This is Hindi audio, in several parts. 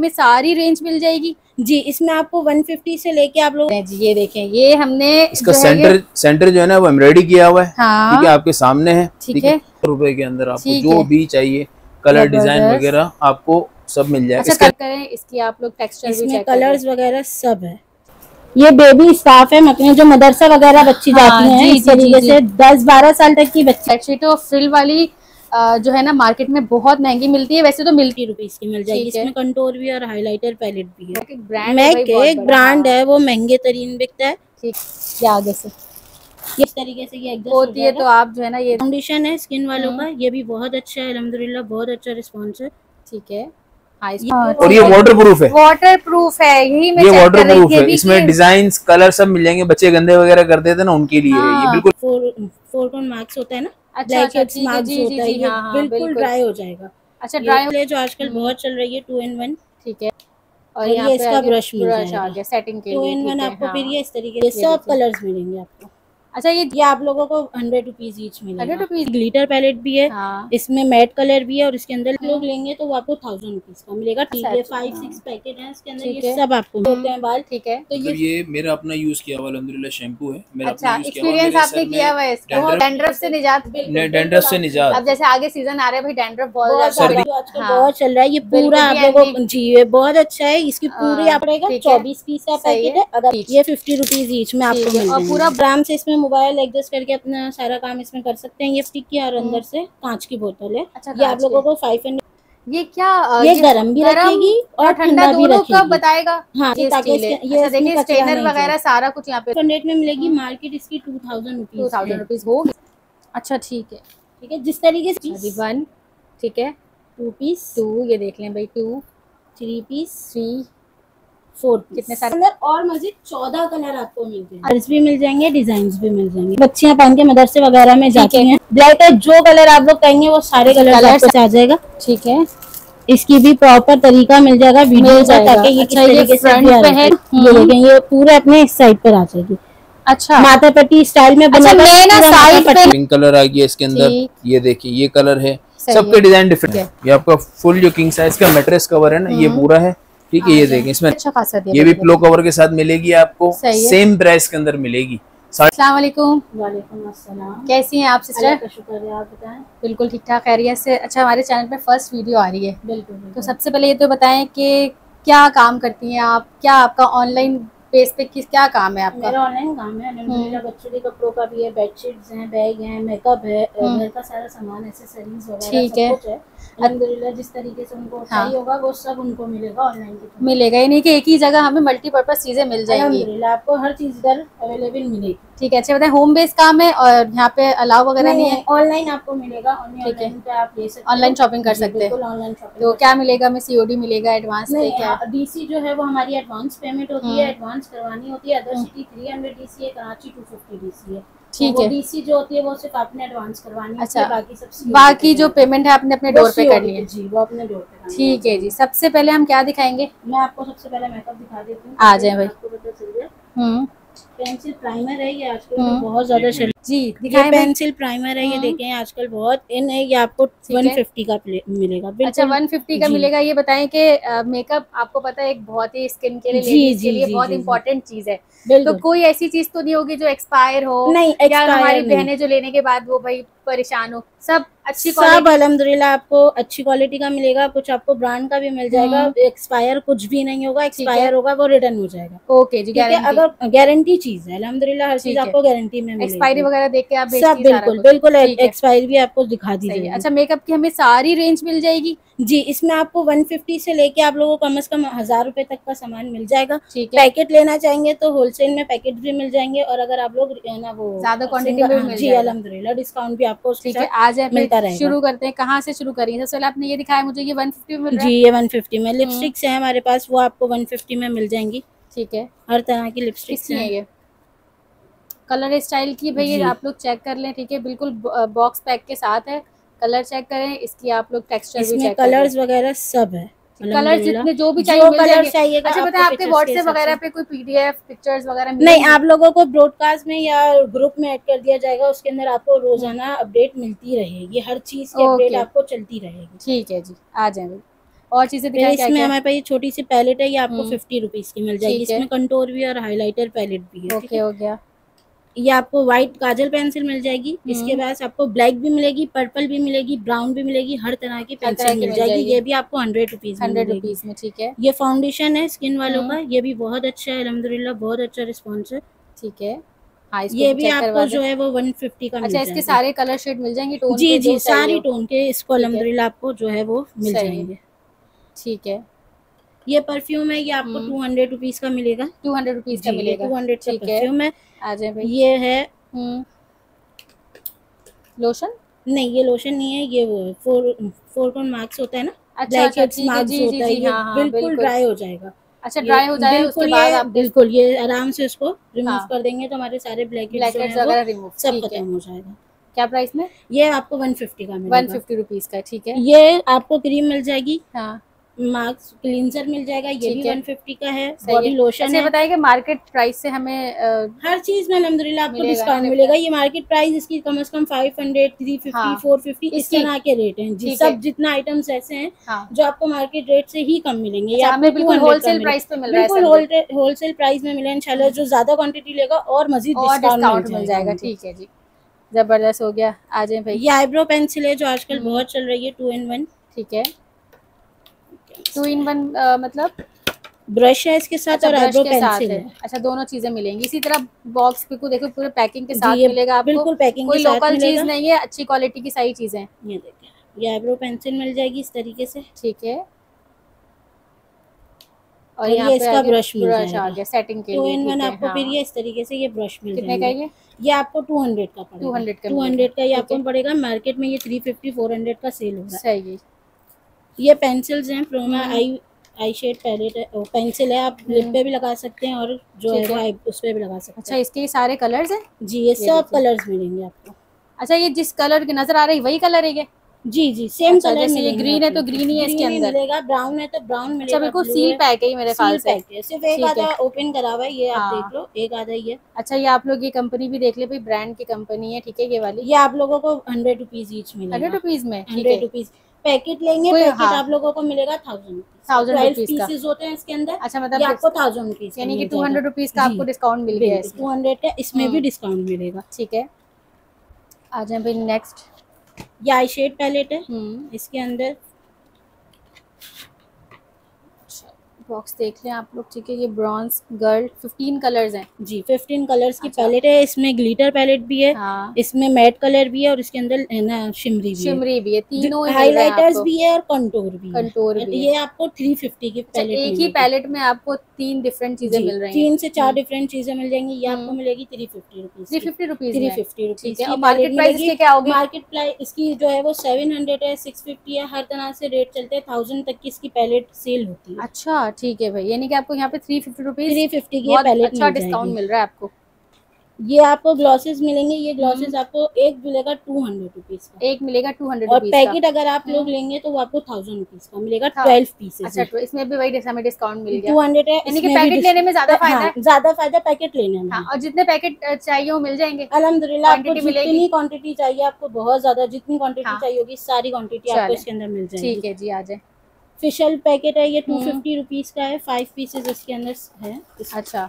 हमें सारी रेंज मिल जाएगी जी। इसमें आपको 150 से लेके आप लोग ये देखें, ये हमने इसका सेंटर जो है ना वो एम्ब्रॉयडरी किया हुआ है, हाँ। ठीक है, आपके सामने है, ठीक है। रुपए के अंदर आपको जो भी चाहिए कलर डिजाइन वगैरह आपको सब मिल जाएगा। अच्छा करें इसकी आप लोग टेक्सचर, इसमें कलर्स वगैरह सब है। ये बेबी स्टाफ है, मतलब जो मदरसा वगैरह बच्ची जाती है इस तरीके से 10-12 साल तक की बच्ची। बेडशीट और फ्रिल वाली जो है ना मार्केट में बहुत महंगी मिलती है, वैसे तो मिलती रुपीस की मिल जाएगी। इसमें कंटूर भी और हाइलाइटर पैलेट भी है। एक ब्रांड है वो महंगे तरीन बिकता है। आगे से इस तरीके से ये होती है, तो आप जो है ना ये फाउंडेशन है स्किन वालों का, ये भी बहुत अच्छा है, अल्हम्दुलिल्लाह बहुत अच्छा रिस्पॉन्स है, ठीक है। और ये वाटरप्रूफ है, वाटरप्रूफ है, यही मैं ये वाटरप्रूफ है। इसमें डिजाइन कलर सब मिलेंगे, बच्चे गंदे वगैरह कर देते ना उनके लिए, हाँ। ये बिल्कुल 4 मार्क्स होता है ना, अच्छा मार्क्स होता है, बिल्कुल ड्राई हो जाएगा। अच्छा ड्राई जो आजकल बहुत चल रही है 2 in 1, ठीक है। और ये इसका ब्रश मिलेगा सेटिंग के लिए 2 in 1 आपको, फिर ये इस तरीके से सब कलर्स मिलेंगे आपको। अच्छा ये आप लोगों को 100 रुपीज ईच मिलेगा। 100 रुपीज ग्लिटर पैलेट भी है, हाँ। इसमें मैट कलर भी है और इसके अंदर लोग लेंगे तो वो आपको 1000 रुपीज का मिलेगा, ठीक है। 5-6 पैकेट है इसके अंदर, ये सब आपको होते हैं बाल, ठीक है। तो ये मेरा अपना यूज किया हुआ अल्हम्दुलिल्लाह शैम्पू है मेरा, अच्छा एक्सपीरियंस आपने किया हुआ है इसका। डैंड्रफ से निजात, डैंड्रफ से निजात। अब जैसे आगे सीजन आ रहा है भाई, डैंड्रफ बहुत चल रहा है, ये पूरा आप लोगों जी ये बहुत अच्छा है। इसकी पूरी आप रहेगा 24 पीस का पैकेट है, अगर ये 50 रुपीज ईच में आपको पूरा आराम से। इसमें मोबाइल एडजस्ट करके अपना सारा काम इसमें कर सकते हैं। ये स्टिक की और अंदर से कांच की बोतल है, अच्छा ये आप लोगों को 500। ये क्या ये गरम भी रखेगी और ठंडा भी रखेगी, बताएगा, हाँ। ये देखिए स्टेनर वगैरह सारा कुछ यहाँ पे 500 में मिलेगी, मार्केट इसकी 2000 रुपीज हो, अच्छा ठीक है, ठीक है। जिस तरीके से 1, ठीक है, 2 पीस 2, ये देख लें भाई 2, 3 पीस 3, 4 कितने सारे कलर और मजीद 14 कलर आपको मिल जाएंगे, कलर्स भी मिल जाएंगे, डिजाइन भी मिल जाएंगे। बच्चियां पहन के मदरसे वगैरह में जाती हैं, ब्लैक है जो कलर आप लोग कहेंगे वो सारे कलर आपको आ जाएगा, ठीक है। इसकी भी प्रॉपर तरीका मिल जाएगा वीडियो का, ताकि ये किस तरीके से ये पूरे अपने इस साइड पर आ जाएगी। अच्छा माथा पट्टी स्टाइल में पिंक कलर आ गया इसके अंदर, ये देखिए ये कलर है, सबके डिजाइन डिफरेंट है। ये आपका फुल जो किंग साइज का मैट्रेस कवर है ना ये पूरा है, ठीक है। ये देखें इसमें अच्छा खासा दिया, ये भी पिलो कवर के साथ मिलेगी आपको, सेम प्राइस के अंदर मिलेगी। अस्सलाम वालेकुम। वालेकुम अस्सलाम। कैसी हैं आप सिस्टर? का शुक्र है, आप बताएं? बिल्कुल ठीक ठाक खैरियत से। अच्छा हमारे चैनल पे फर्स्ट वीडियो आ रही है, बिल्कुल। तो सबसे पहले ये तो बताएं कि क्या काम करती हैं आप, क्या आपका ऑनलाइन पेज पे क्या काम है आपका? मेरा ऑनलाइन काम है, बच्चों के कपड़ों का भी है, बेडशीट्स हैं, बैग हैं, मेकअप है, घर का सारा सामान, एक्सेसरीज वगैरह सब कुछ है। अल्हम्दुलिल्लाह जिस तरीके से उनको चाहिए होगा वो सब उनको मिलेगा ऑनलाइन के, मिलेगा ही नहीं कि एक ही जगह हमें मल्टीपर्पज चीजें मिल जाएंगी। अल्हम्दुलिल्लाह आपको हर चीज इधर अवेलेबल मिलेगी, ठीक है। अच्छा बताए होम बेस्ड काम है और यहाँ पे अलाव वगैरह नहीं है? ऑनलाइन आपको मिलेगा, ठीक है, आप ले सकते, ऑनलाइन शॉपिंग कर सकते हैं। ऑनलाइन शॉपिंग तो क्या मिलेगा हमें? सीओडी मिलेगा एडवांस पे, क्या डीसी जो है वो हमारी एडवांस पेमेंट होती है, एडवांस करवानी होती है। अदर सिटी 300 डीसी है, कराची 250 डीसी है, ठीक है। डीसी जो होती है वो सिर्फ आपने एडवांस करवानी है, अच्छा बाकी सब बाकी जो पेमेंट है आपने अपने डोर पे करनी है जी, वो अपने डोर पे, ठीक है जी। सबसे पहले हम क्या दिखाएंगे? मैं आपको सबसे पहले मेकअप दिखा देती हूँ, आ जाए भाई, आपको पता चल जाए। पेंसिल प्राइमर है ये, आजकल बहुत ज्यादा चल जी, दिखाएं। पेंसिल प्राइमर है ये देखें, आजकल बहुत इन है, ये आपको 150 का मिलेगा, अच्छा 150 का मिलेगा। ये बताएं कि मेकअप आपको पता है एक बहुत ही स्किन के लिए, लेडीज के लिए बहुत इंपॉर्टेंट चीज है, तो कोई ऐसी चीज तो नहीं होगी जो एक्सपायर हो, नहीं हमारी बहनें जो लेने के बाद वो भाई परेशान हो, सब अच्छी क्वालिटी, सब अल्हम्दुलिल्लाह आपको अच्छी क्वालिटी का मिलेगा, कुछ आपको ब्रांड का भी मिल जाएगा, एक्सपायर कुछ भी नहीं होगा, एक्सपायर होगा वो रिटर्न हो जाएगा, ओके जी। अगर गारंटी चीज है अल्हम्दुलिल्लाह, हर चीज आपको गारंटी में, एक्सपायरी वगैरह देख के आप सब बिल्कुल बिल्कुल एक्सपायरी भी आपको दिखा दी जाएगी। अच्छा मेकअप की हमें सारी रेंज मिल जाएगी जी। इसमें आपको 150 से लेके आप लोगों को कम से कम 1000 रुपए तक का सामान मिल जाएगा। पैकेट लेना चाहेंगे तो होलसेल में पैकेट भी मिल जाएंगे, और अगर आप लोग ना वो ज्यादा क्वांटिटी में मिल जाएगा अल्हम्दुलिल्लाह डिस्काउंट भी आपको, ठीक है। आज हम शुरू करते हैं, कहाँ से शुरू करेंगे? सबसे पहले आपने ये दिखाया मुझे, ये 150 में जी, ये 150 में लिपस्टिक्स है हमारे पास, वो आपको 150 में मिल जाएंगी, ठीक है। हर तरह की लिपस्टिक्स है, ये कलर स्टाइल की भैया आप लोग चेक कर लें, ठीक है, बिल्कुल बॉक्स पैक के साथ है। कलर चेक करें इसकी आप लोग, टेक्सचर भी चेक, कलर्स वगैरह सब है, कलर जितने जो भी चाहिए मिल जाएंगे। अच्छा बताएं आपके व्हाट्सएप वगैरह पे कोई पीडीएफ पिक्चर्स वगैरह नहीं? आप लोगों को ब्रॉडकास्ट में या ग्रुप में ऐड कर दिया जाएगा, उसके अंदर आपको रोजाना अपडेट मिलती रहेगी, हर चीज की अपडेट आपको चलती रहेगी, ठीक है जी। आ जाए और चीजें दिखाई। इसमें हमारे पास ये छोटी सी पैलेट है, ये आपको 50 रुपीज की मिल जाएगी। इसमें कंटोर भी और हाईलाइटर पैलेट भी है। ओके हो गया। ये आपको व्हाइट काजल पेंसिल मिल जाएगी। इसके बाद आपको ब्लैक भी मिलेगी, पर्पल भी मिलेगी, ब्राउन भी मिलेगी, हर तरह की पेंसिल मिल जाएगी। ये भी आपको 100 रुपीज में। ठीक है। ये फाउंडेशन है स्किन वालों का, ये भी बहुत अच्छा है, अल्हम्दुलिल्लाह बहुत अच्छा रिस्पॉन्स है। ठीक है। हाँ, ये भी आपको जो है वो 150 का। अच्छा, इसके सारे कलर शेड मिल जाएंगे टोन? जी जी, सारी टोन के इसको अल्हम्दुलिल्लाह आपको जो है वो मिल जाएंगे। ठीक है। ये परफ्यूम है, ये आपको 200 रुपीज का मिलेगा। 200 रुपीज का मिलेगा। 200 का परफ्यूम है। आ जाए भाई। ये है लोशन? नहीं, ये लोशन नहीं है, ये वो फोर टोन मार्क्स होता है ना। अच्छा, बिल्कुल ड्राई हो जाएगा। अच्छा, ड्राई हो जाए उसके बाद आप बिल्कुल ये आराम से इसको रिमूव कर देंगे तो हमारे सारे ब्लैकेट्स वगैरह रिमूव सब खत्म हो जाएगा। क्या प्राइस में? ये आपको 150 का मिलेगा। 150 रुपीज का। ठीक है। ये आपको क्रीम मिल जाएगी। हाँ, मास्क क्लींजर मिल जाएगा, ये भी 150 का है। बॉडी लोशन है। बताइए कि मार्केट प्राइस से हमें हर चीज में अल्हम्दुलिल्लाह आपको डिस्काउंट मिलेगा। ये मार्केट प्राइस इसकी कम से कम 500, 350, 450 इस तरह के रेट हैं जी। सब जितना आइटम्स ऐसे हैं जो आपको मार्केट रेट से ही कम मिलेंगे। ये हमें बिल्कुल होलसेल प्राइस पे मिल रहा है। बिल्कुल होलसेल प्राइस में मिले इंशाल्लाह। जो ज्यादा क्वांटिटी लेगा और मजीद डिस्काउंट मिल जाएगा। ठीक है जी, जबरदस्त हो गया। आ जाए भाई। ये आईब्रो पेंसिल है जो आजकल बहुत चल रही है, 2 in 1। ठीक है। 2 in 1 मतलब ब्रश है इसके साथ। अच्छा, और आईब्रो पेंसिल है। अच्छा, दोनों चीजें मिलेंगी। इसी तरह बॉक्स पे को देखो पूरे पैकिंग के साथ मिलेगा आपको। बिल्कुल पैकिंग के साथ, कोई लोकल चीज नहीं है, अच्छी क्वालिटी की सारी चीजें। ये देखिए, ये आईब्रो पेंसिल मिल जाएगी इस तरीके से। ठीक है। और ये इसका ब्रश मिल जाएगा सेटिंग के लिए। 2 in 1 आपको फिर ये इस तरीके से ये ब्रश मिल जाएगा। कितने का ये आपको 200 का पड़ेगा। 200 का ये आपको पड़ेगा। मार्केट में ये 350, 400 का सेल होगा। सही। ये पेंसिल्स हैं, प्रोमा आई शेड पैलेट है, पेंसिल है। आप लिप पे भी लगा सकते हैं और जो है उस पे भी लगा सकते हैं। अच्छा, इसके सारे कलर्स हैं जी। ये सब कलर्स मिलेंगे आपको। अच्छा, ये जिस कलर की नजर आ रही वही कलर है? जी जी, सेम कलर। जैसे ग्रीन है तो ग्रीन ही है इसके अंदर मिलेगा, ब्राउन है तो ब्राउन मिलेगा। बिल्कुल सील पैक है मेरे पास। सिर्फ एक आधा ओपन करा हुआ है, ये आप देख लो, एक आधा ही है। अच्छा, ये आप लोग ये कंपनी भी देख ले, ब्रांड की कंपनी है। ठीक है। ये वाली ये आप लोगों को 100 रुपीज ईच मिलेगा। 100 रुपीज में 100 रुपीज पैकेट लेंगे। पैकेट आप लोगों को मिलेगा 1000 रुपीज का। होते हैं इसके अंदर। अच्छा, मतलब आपको 1000 रुपीज यानी कि 200 रुपीज का आपको डिस्काउंट मिल गया है। 200 है, इसमें भी डिस्काउंट मिलेगा। ठीक है। आ जाए भाई नेक्स्ट। ये आई शेड पैलेट है, इसके अंदर बॉक्स देख लें आप लोग। ठीक है। ये ब्रॉन्ज गर्ल 15 कलर्स हैं जी। 15 कलर्स की पैलेट है। इसमें ग्लिटर पैलेट भी है। हाँ। इसमें मैट कलर भी है और इसके अंदर है ना शिमरी भी है। तीनों हाइलाइटर्स भी है और कंटूर भी। ये आपको 350 की पैलेट। एक ही पैलेट में आपको 3 डिफरेंट चीजें मिल रही है। 3 से 4 डिफरेंट चीजें मिल जाएंगी। ये आपको मिलेगी 350 रुपीज। मार्केट प्राइस क्या होगी? मार्केट प्राइस इसकी जो है वो 700 है, 650 है, हर तरह से रेट चलते हैं। 1000 तक की इसकी पैलेट सेल होती है। अच्छा, ठीक है भाई। यानी कि आपको यहाँ पे 350 रुपीज की पैलेट अच्छा डिस्काउंट मिल रहा है आपको। ये आपको ग्लॉसेस मिलेंगे। ये ग्लॉसेस आपको एक मिलेगा 200 रुपीज का। एक मिलेगा 200 और पैकेट अगर आप लोग लेंगे तो वो आपको 1000 रुपीज का मिलेगा। 12 पीसेस। अच्छा, तो इसमें भी वही जैसा में डिस्काउंट मिल गया। 200 है, यानी कि पैकेट लेने में ज्यादा फायदा है। ज्यादा फायदा पैकेट लेने में। और जितने पैकेट चाहिए वो मिल जाएंगे अल्हम्दुलिल्लाह। आपको जितनी क्वांटिटी चाहिए, आपको बहुत ज्यादा जितनी क्वांटिटी चाहिए होगी सारी क्वांटिटी आपको इसके अंदर मिल जाएगी। ठीक है जी। आ जाए। फेशियल पैकेट है, ये 250 रुपीज का है। 5 पीसेस इसके अंदर है। अच्छा,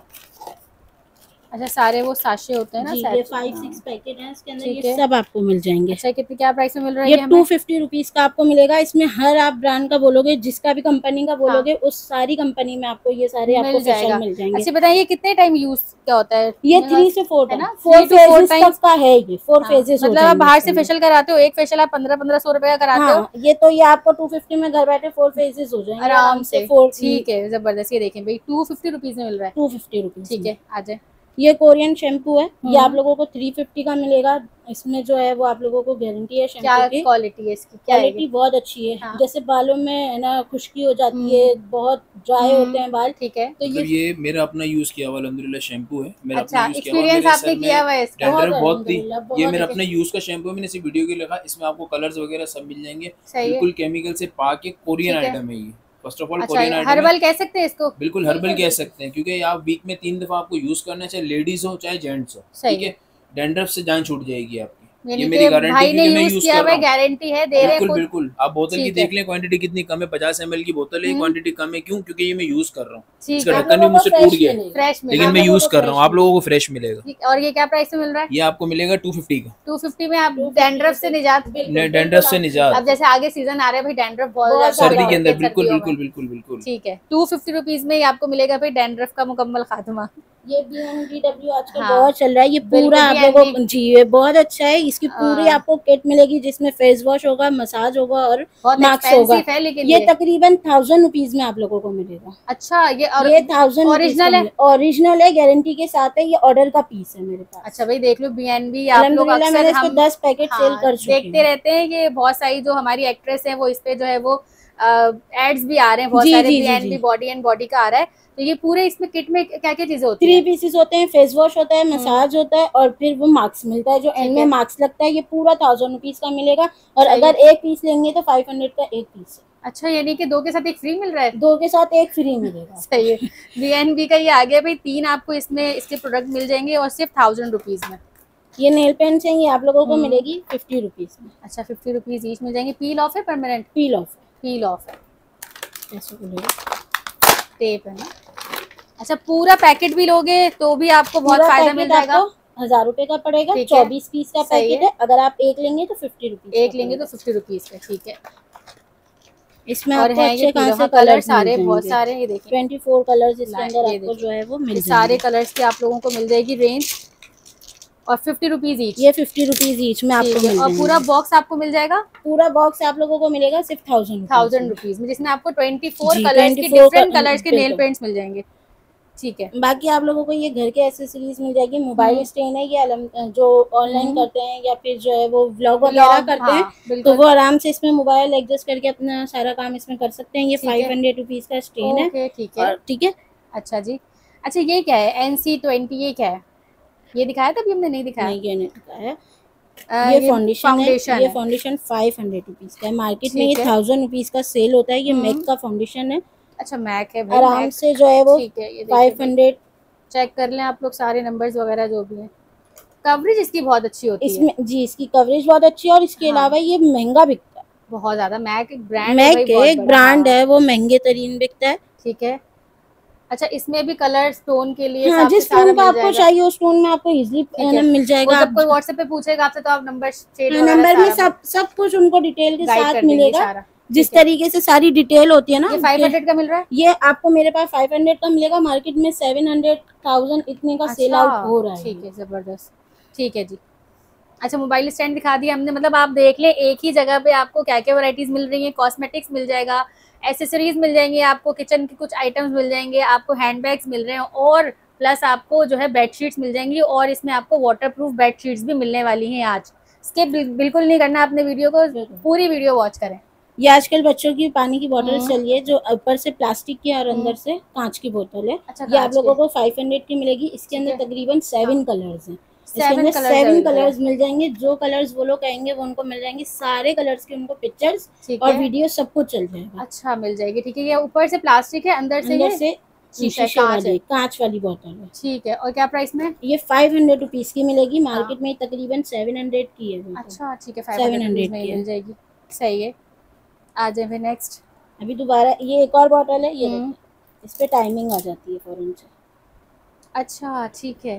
सारे वो साशे होते हैं ना। ये 5-6 पैकेट हैं इसके अंदर। ये सब आपको मिल जाएंगे। अच्छा, कितने क्या प्राइस में मिल रहा है? ये 250 रुपीज का आपको मिलेगा। इसमें हर आप ब्रांड का बोलोगे, जिसका भी कंपनी का बोलोगे उस सारी कंपनी में आपको ये सारे आपको फेशियल मिल जाएंगे। अच्छा, बताइए कितने टाइम यूज क्या होता है? ये 3 से 4 है ना। 4 टाइम का है ये। 4 फेजेस। मतलब आप बाहर से फेशियल कराते हो, एक फेशियल आप 1500-1500 रुपए का कराते हो। ये तो ये आपको 250 में घर बैठे 4 फेजेस हो जाएंगे आराम से। 4। ठीक है, जबरदस्त। ये देखें भाई, 250 रुपीज में मिल रहा है। 250 रुपीज। ठीक है। आ जाए। ये कोरियन शैम्पू है। ये आप लोगों को 350 का मिलेगा। इसमें जो है वो आप लोगों को गारंटी है शैम्पू की। क्वालिटी है इसकी? क्वालिटी बहुत अच्छी है। हाँ। जैसे बालों में है ना खुश्की हो जाती है, बहुत ड्राई होते हैं बाल। ठीक है। तो ये मेरा अपना यूज किया हुआ अल्हम्दुलिल्लाह शैम्पू है मेरा। अच्छा, एक्सपीरियंस आपने किया हुआ है इसका? बहुत थी। ये मेरा अपना यूज का शैम्पू है, मैंने इसी वीडियो के लगा। इसमें आपको कलर्स वगैरह सब मिल जाएंगे, बिल्कुल केमिकल से पाक। कोरियन आइटम है ये। First of all Korean herbal कह सकते हैं इसको। बिल्कुल हर्बल कह सकते हैं, क्योंकि आप वीक में 3 दफा आपको यूज करना है, चाहे लेडीज हो चाहे जेंट्स हो। ठीक है। डैंड्रफ से जान छूट जाएगी आपकी। ये मेरी गारंटी है, मैं यूज किया, मैं गारंटी है दे रहे हैं। बिल्कुल बिल्कुल, आप बोतल की देख लें क्वांटिटी कितनी कम है, 50 ml की बोतल है, क्वांटिटी कम है क्यों, क्योंकि ये मैं यूज कर रहा हूँ, इसका ढक्कन भी मुझसे टूट गया है लेकिन मैं यूज कर रहा हूँ। आप लोगों को फ्रेश मिलेगा। और ये क्या प्राइस में मिल रहा है? ये आपको मिलेगा 250 का। 250 में आप डैंड्रफ से निजात, अब जैसे आगे सीजन आ रहा है डैंड्रफ बहुत सर्दी के अंदर, बिल्कुल बिल्कुल बिल्कुल बिल्कुल ठीक है। 250 रुपीज में आपको मिलेगा भाई डैंड्रफ का मुकम्मल खात्मा। ये BNBW आजकल बहुत चल रहा है, ये पूरा आप लोगों जी ये बहुत अच्छा है, इसकी पूरी आपको किट मिलेगी जिसमें फेस वॉश होगा, मसाज होगा और मास्क होगा। ये तकरीबन 1000 रुपीज में आप लोगों को मिलेगा। अच्छा, ये 1000 ओरिजिनल है, गारंटी के साथ है, ये ऑर्डर का पीस है मेरे पास। अच्छा भाई देख लो BNB आप लोग, मैंने इसको 10 पैकेट सेल कर चुकी हूं। देखते रहते हैं कि बहुत सारी जो हमारी एक्ट्रेस है वो इस पे जो है वो एड्स भी आ रहे हैं बहुत सारे, BNB बॉडी एंड बॉडी का आ रहा है। तो ये पूरे इसमें किट में क्या क्या चीजें होती हैं? 3 पीसेस होते हैं, फेस वॉश होता है, मसाज होता है और फिर वो मास्क मिलता है जो एंड में मास्क लगता है। ये पूरा 1000 रुपीज का मिलेगा और अगर एक पीस लेंगे तो 500 का एक पीस है। अच्छा, यानी कि 2 के साथ 1 फ्री मिल रहा है। 2 के साथ 1 फ्री मिलेगा। सही है, BNB का ये आ गया भाई। 3 आपको इसमें इसके प्रोडक्ट मिल जाएंगे और सिर्फ 1000 रुपीज में। ये नेल पेंट चाहिए आप लोगों को मिलेगी 50 रुपीज में। अच्छा, 50 रुपीज ईच मिल जाएंगे। पील ऑफ है, permanent peel off, peel off है, टेप है ना। अच्छा, पूरा पैकेट भी लोगे तो भी आपको बहुत फायदा मिल जाएगा। 1000 रुपए का पड़ेगा, 24 पीस का पैकेट है। अगर आप एक लेंगे तो 50 रुपीज, एक लेंगे तो 50 रुपीज का। ठीक है, इसमें और है ये कलर सारे, बहुत सारे, ये देखिए 24 कलर इसके अंदर आपको जो है वो मिल, सारे कलर्स की आप लोगों को मिल जाएगी रेंज। और 50 रुपीज ईच, ये 50 रुपीज ईच में आपको मिल। और पूरा बॉक्स आपको मिल जाएगा, पूरा बॉक्स आप लोगों को मिलेगा सिर्फ 1000 रुपीज में, जिसमें आपको 24 कलर्स के डिफरेंट कलर्स के नेल पेंट्स मिल जाएंगे। ठीक है, बाकी आप लोगों को ये घर के एसेसरीज मिल जाएगी। मोबाइल स्टैंड है, ये जो ऑनलाइन करते हैं या फिर जो है वो व्लॉग वगैरह करते हैं तो वो आराम से इसमें मोबाइल एडजस्ट करके अपना सारा काम इसमें कर सकते हैं। ये 500 रुपीज का स्टैंड है। ठीक है, अच्छा जी। अच्छा, ये क्या है NC20? ये क्या है? ये दिखाया था भी हमने? नहीं दिखाया, नहीं, ये नहीं दिखाया। ये फाउंडेशन है, ये फाउंडेशन 500 रुपीज का है। मार्केट में ये 1000 रुपीज का सेल होता है। ये MAC का फाउंडेशन है। अच्छा, MAC है, आराम से जो है वो 500। चेक कर लें आप लोग सारे नंबर्स वगैरह जो भी हैं। कवरेज इसकी बहुत अच्छी होती है इसमें जी, इसकी कवरेज बहुत अच्छी है और इसके अलावा ये महंगा बिकता है बहुत ज्यादा। MAC एक ब्रांड है, एक ब्रांड है, वो महंगे तरीन बिकता है। ठीक है। अच्छा, इसमें भी कलर स्टोन के लिए जिस स्टोन का आपको चाहिए उस स्टोन में आपको इजीली मिल जाएगा। जब कोई WhatsApp पे पूछेगा आपसे तो आप नंबर में सब कुछ उनको डिटेल के साथ मिलेगा, जिस तरीके से सारी डिटेल होती है ना। 500 का मिल रहा है, ये आपको मेरे पास 500 का मिलेगा। मार्केट में 700 1000 इतने का सेल आउट हो रहा है। ठीक है, जबरदस्त। ठीक है जी। अच्छा, मोबाइल स्टैंड दिखा दिया हमने, मतलब आप देख ले एक ही जगह पे आपको क्या क्या वैरायटीज मिल रही है। कॉस्मेटिक्स मिल जाएगा, एसेसरीज मिल जाएंगी आपको, किचन के कुछ आइटम्स मिल जाएंगे आपको, हैंडबैग्स मिल रहे हैं और प्लस आपको जो है बेडशीट्स मिल जाएंगी। और इसमें आपको वाटरप्रूफ बेडशीट्स भी मिलने वाली हैं। आज स्किप बिल्कुल नहीं करना आपने वीडियो को, पूरी वीडियो वॉच करें। ये आजकल बच्चों की पानी की बोतल चली है जो ऊपर से प्लास्टिक की और अंदर से कांच की बोतल है। अच्छा, ये आप लोगों को 500 की मिलेगी। इसके अंदर तकरीबन 7 कलर्स हैं। 7 कलर्स मिल जाएंगे। जो कलर्स वो लोग कहेंगे वो उनको मिल जाएंगे। सारे कलर्स के उनको पिक्चर्स और वीडियो सब कुछ चल जाएगा। अच्छा, मिल जाएगी। ठीक है, ये ऊपर से प्लास्टिक है, अंदर से कांच वाली बोतल है। ठीक है, और क्या प्राइस में? ये 500 रुपीज की मिलेगी। मार्केट में तकरीबन 700 की है। अच्छा, ठीक है, 700 में मिल जाएगी। सही है। आ जाए नेक्स्ट, अभी दोबारा ये एक और बोतल है, ये इस पे टाइमिंग आ जाती है फौरन से। अच्छा, ठीक है।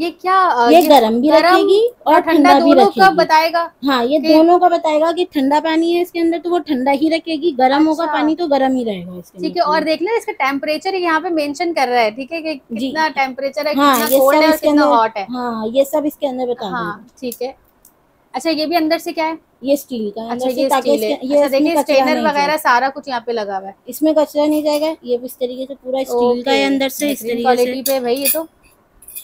ये क्या, ये गरम भी रखेगी और ठंडा भी रखेगी। का बताएगा, हाँ, ये दोनों का बताएगा कि ठंडा पानी है इसके अंदर तो वो ठंडा ही रखेगी, गरम होगा पानी तो गरम ही रहेगा इसके। ठीक है, और देख लें इसका टेम्परेचर यहाँ पे मेंशन कर रहा है। ठीक है, कि कितना टेम्परेचर है, कितना कोल्ड है और कितना हॉट है। हाँ, ये सब इसके अंदर बताएगा। ठीक है। अच्छा, ये भी अंदर से क्या है? ये स्टील का। अच्छा, ये स्टील है। ये देखिए स्टेनर वगैरह सारा कुछ यहाँ पे लगा हुआ है, इसमें कचरा नहीं जाएगा। ये भी इस तरीके से पूरा स्टील का है अंदर से, इस तरीके से भाई। ये तो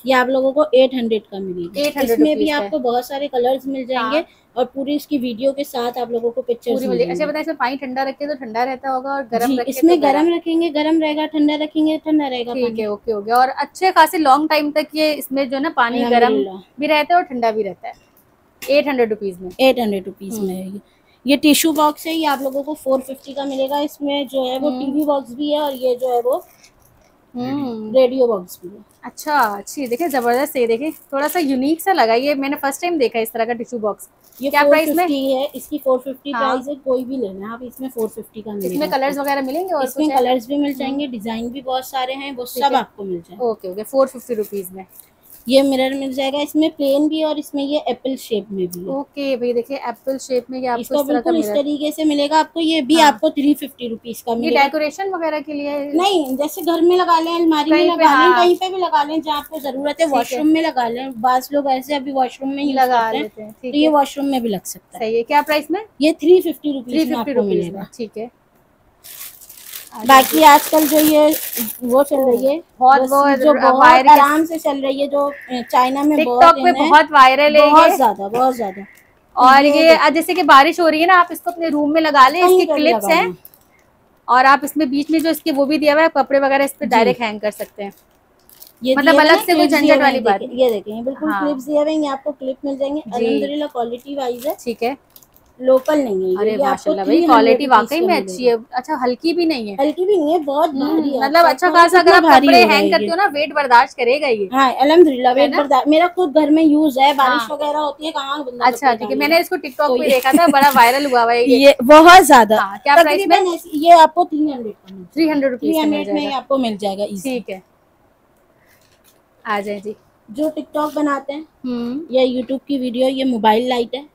ये आप लोगों को 800 का मिलेगा। इसमें भी आपको बहुत सारे कलर्स मिल जाएंगे और पूरी इसकी वीडियो के साथ आप लोगों को पिक्चर्स मिलेगी। अच्छा, बताइए इसमें पानी ठंडा रखे तो ठंडा रहता होगा और गरम रखे इसमें गरम रखेंगे गरम रहेगा, ठंडा रखेंगे ठंडा रहेगा। ठीक है, ओके हो गया। और अच्छे खासे लॉन्ग टाइम तक ये इसमें जो ना पानी गरम भी रहता है और ठंडा भी रहता है। 800 रुपीज में, 800 रुपीज में। ये टिश्यू बॉक्स है, ये आप लोगों को 450 का मिलेगा। इसमें जो है वो टीवी बॉक्स भी है और ये जो है वो रेडियो बॉक्स भी है। अच्छा अच्छी, देखिए जबरदस्त है, देखिए थोड़ा सा यूनिक सा लगा, ये मैंने फर्स्ट टाइम देखा इस तरह का टिश्यू बॉक्स। ये क्या प्राइस में है इसकी? 450 प्राइस है, कोई भी लेना आप, इसमें 450 का मिलेगा। इसमें कलर्स वगैरह मिलेंगे और इसमें कलर्स भी मिल जाएंगे, डिजाइन भी बहुत सारे हैं, वो सब आपको मिल जाएंगे। ओके ओके, 450 रुपीज में ये मिरर मिल जाएगा, इसमें प्लेन भी और इसमें ये एप्पल शेप में भी। ओके भाई, देखिए एप्पल शेप में ये आपको इसको बिल्कुल इस तरीके से मिलेगा आपको, ये भी आपको 350 रुपीज का मिलेगा। ये डेकोरेशन वगैरह के लिए नहीं, जैसे घर में लगा लें, अलमारी में लगा लें, कहीं पे भी लगा लें जहाँ आपको जरूरत है। वॉशरूम में लगा लें, बास लोग ऐसे अभी वॉशरूम में ही लगा लेते हैं, तो ये वॉशरूम में भी लग सकता है। क्या प्राइस में? ये 350 रुपीज में। ठीक है, बाकी आजकल जो ये वो चल रही है जो बहुत आराम से चल रही है, जो चाइना में टिकटॉक पे बहुत वायरल है, बहुत ज्यादा। और ये जैसे कि बारिश हो रही है ना, आप इसको अपने रूम में लगा लें, इसके क्लिप्स हैं और आप इसमें बीच में जो इसके वो भी दिया हुआ है, कपड़े वगैरह इस पे डायरेक्ट हैंग कर सकते हैं। ये मतलब अलग से कोई झंझट वाली बात, ये देखें बिल्कुल क्लिप्स दिए हुए, आपको क्लिप मिल जाएंगे। अल्हम्दुलिल्लाह क्वालिटी वाइज है, ठीक है, लोकल नहीं है। अरे माशाल्लाह भाई, क्वालिटी वाकई में अच्छी है। अच्छा, हल्की भी नहीं है, बहुत भारी है, मतलब अच्छा खासा। अगर आप कपड़े हैंग करते हो ना, वेट बर्दाश्त करेगा ये। हाँ अल्हम्दुलिल्लाह, वेट बर्दाश्त, मेरा खुद घर में यूज है, बारिश वगैरह होती है कहाँ। अच्छा ठीक है, मैंने इसको टिकटॉक पे देखा था, बड़ा वायरल हुआ है ये, बहुत ज्यादा। क्या प्राइस में? ये आपको 300 रुपीज में आपको मिल जाएगा। ठीक है, आ जाए जी। जो टिकटॉक बनाते हैं या यूट्यूब की वीडियो, ये मोबाइल लाइट है,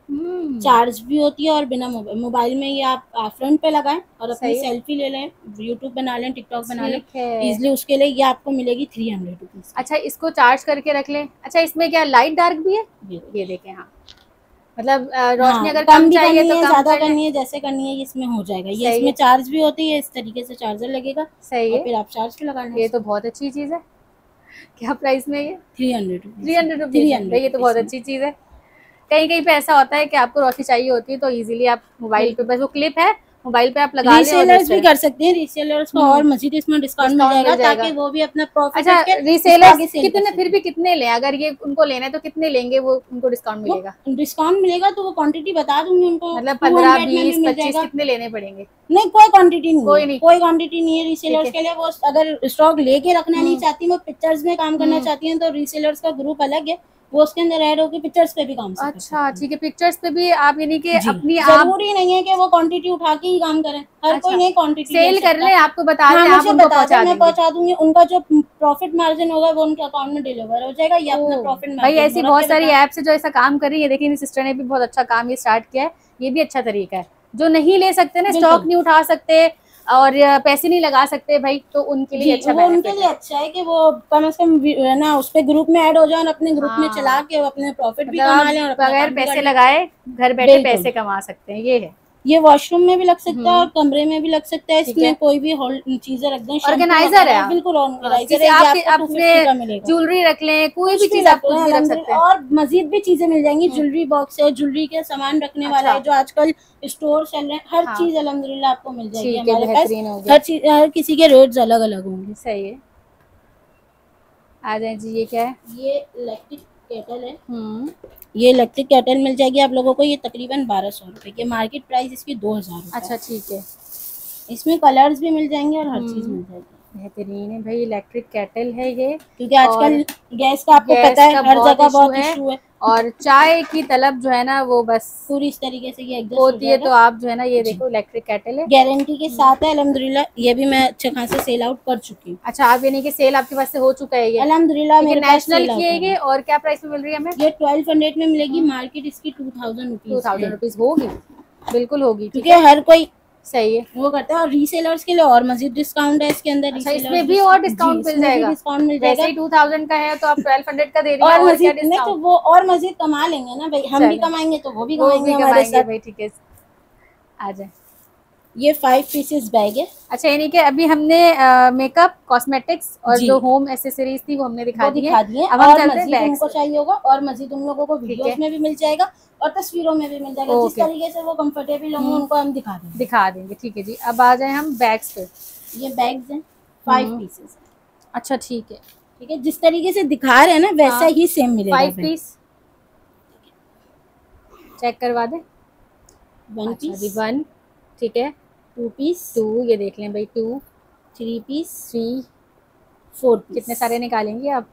चार्ज भी होती है और बिना मोबाइल में ये आप फ्रंट पे लगाएं और अपनी सेल्फी ले लें, यूट्यूब बना लें, टिकटॉक बना लें इजीली, उसके लिए ये आपको मिलेगी 300 रुपीज। अच्छा, इसको चार्ज करके रख लें। अच्छा, इसमें क्या लाइट डार्क भी है? ये देखें, हाँ मतलब रोशनी अगर कम चाहिए तो ज्यादा करनी है, जैसे करनी है इसमें हो जाएगा। ये इसमें चार्ज भी होती है, इस तरीके से चार्जर लगेगा, सही है, फिर आप चार्ज पे लगा लें। ये तो बहुत अच्छी चीज है। क्या प्राइस में ये? 300 रुपीज। ये तो बहुत अच्छी चीज है। कहीं कहीं पे ऐसा होता है कि आपको रोशनी चाहिए होती है, तो इजीली आप मोबाइल पे, बस वो क्लिप है मोबाइल पे आप लगा रीसेलर्स भी कर सकते हैं, रीसेलर्स को और मजीद इसमें डिस्काउंट मिल जाएगा, ताकि वो भी अपना प्रॉफिट। अच्छा, रीसेलर्स कितने फिर भी कितने लें, अगर ये उनको लेना है तो कितने लेंगे, वो उनको डिस्काउंट मिलेगा? डिस्काउंट मिलेगा तो वो क्वांटिटी बता दूंगी उनको, मतलब 15, 20, 25 कितने लेने पड़ेंगे? नहीं, कोई क्वांटिटी नहीं, कोई क्वांटिटी नहीं है रीसेलर्स के लिए। वो अगर स्टॉक लेके रखना नहीं चाहती, वो पिक्चर्स में काम करना चाहती है, तो रीसेलर्स का ग्रुप अलग है, वो उसके अंदर ऐड होके पिक्चर्स पे भी काम। अच्छा ठीक है, पिक्चर्स पे भी आप, यानी कि अपनी जरूरी नहीं है कि वो क्वांटिटी उठा के ही काम करें, हर कोई नई क्वांटिटी सेल कर ले, आपको बता दें, आप उनको पहुंचा दूंगी। उनका जो प्रॉफिट मार्जिन होगा वो उनके अकाउंट में डिलीवर हो जाएगा, या अपना प्रॉफिट मार्जिन। भाई ऐसी बहुत सारी ऐप्स है जो ऐसा काम कर रही है, लेकिन इस सिस्टर ने भी बहुत अच्छा काम ये स्टार्ट किया है, ये भी अच्छा तरीका है। जो नहीं ले सकते ना, स्टॉक नहीं उठा सकते और पैसे नहीं लगा सकते भाई, तो उनके लिए अच्छा, वो उनके लिए अच्छा है कि वो कम से कम ना उस पे ग्रुप में ऐड हो जाए और अपने ग्रुप में चला के वो अपने प्रॉफिट भी कमा लें और बगैर पैसे लगाए घर बैठे पैसे कमा सकते हैं। ये है, ये वॉशरूम में भी लग सकता है और कमरे में भी लग सकता है। इसमें कोई भी होल्ड चीजें रख दें, ऑर्गेनाइजर है, बिल्कुल ऑर्गेनाइजर है, ज्वेलरी रख लें, कोई भी चीज आपको रख सकते हैं और मजीद भी चीजें मिल जाएंगी। ज्वेलरी बॉक्स है, ज्वेलरी के सामान रखने वाला है, जो आजकल स्टोर चल रहे हैं, हर चीज अल्हम्दुलिल्लाह आपको मिल जाएगी हमारे पास। हर चीज, हर किसी के रेट्स अलग अलग होंगे। सही है, आ जाए जी। ये क्या है? ये इलेक्ट्रिक केटल है, ये इलेक्ट्रिक केटल मिल जाएगी आप लोगों को। ये तकरीबन 1200 रुपए की, मार्केट प्राइस इसकी 2000। अच्छा ठीक है, इसमें कलर्स भी मिल जाएंगे और हर चीज मिल जाएगी। बेहतरीन है भाई, इलेक्ट्रिक केटल है ये, क्योंकि आजकल गैस का आपको पता है हर जगह बहुत इशू है, और चाय की तलब जो है ना वो बस पूरी इस तरीके से ये होती है, तो आप जो है ना ये देखो इलेक्ट्रिक केटल है, गारंटी के साथ है अल्हम्दुलिल्लाह। ये भी मैं अच्छे खासे सेल आउट कर चुकी हूँ। अच्छा, आप यानी कि सेल आपके पास से हो चुका है ये, अल्हम्दुलिल्लाह मेरे नेशनल किएगी। और क्या प्राइस में मिल रही है हमें? ये 1200 में मिलेगी, मार्केट इसकी 2000 रुपीज होगी, बिल्कुल होगी, क्योंकि हर कोई सही है वो करता है। और रीसेलर्स के लिए और मजीद डिस्काउंट है इसके अंदर। अच्छा, इसमें भी और डिस्काउंट मिल जाएगा, डिस्काउंट मिल जाएगा। 2000 का है तो आप 1200 का दे रही हैं, और मजीद नहीं तो वो और मजीद कमा लेंगे ना भाई, हम भी कमाएंगे तो वो भी कमाएंगे हमारे साथ भाई। ठीक है, आ जाए। ये 5 पीसेस बैग है। अच्छा, यानी कि अभी हमने मेकअप, कॉस्मेटिक्स और जो होम एसेसरीज थी वो हमने दिखा दी है। अब हम चलते हैं बैग्स को चाहिए होगा, और मजीद उन लोगों को वीडियोस में भी मिल जाएगा और तस्वीरों में भी मिल जाएगा, जिस तरीके से वो कंफर्टेबल होंगे उनको हम दिखा देंगे। ठीक है जी, अब आ जाए हम बैग्स पे। ये बैग्स हैं, 5 पीसेस। अच्छा ठीक है, जिस तरीके से दिखा रहे हैं ना वैसा ही सेम मिलेगा। 5 पीस चेक करवा दे। 1 पीस 1, ठीक है। 2 पीस 2, ये देख लें भाई 2। 3 पीस 3, 4 पीस। कितने सारे निकालेंगे आप?